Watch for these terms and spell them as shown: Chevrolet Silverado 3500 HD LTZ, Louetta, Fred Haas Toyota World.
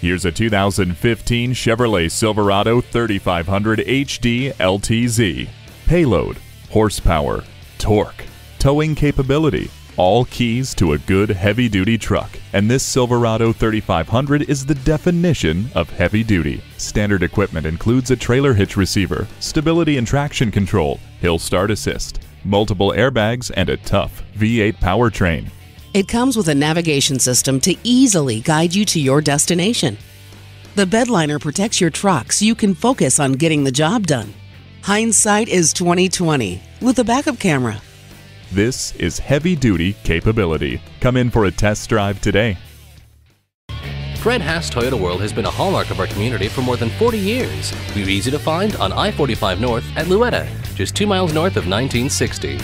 Here's a 2015 Chevrolet Silverado 3500 HD LTZ. Payload, horsepower, torque, towing capability, all keys to a good heavy-duty truck. And this Silverado 3500 is the definition of heavy-duty. Standard equipment includes a trailer hitch receiver, stability and traction control, hill start assist, multiple airbags, and a tough V8 powertrain. It comes with a navigation system to easily guide you to your destination. The bed liner protects your truck so you can focus on getting the job done. Hindsight is 20/20 with a backup camera. This is heavy-duty capability. Come in for a test drive today. Fred Haas Toyota World has been a hallmark of our community for more than 40 years. We're easy to find on I-45 North at Louetta, just 2 miles north of 1960.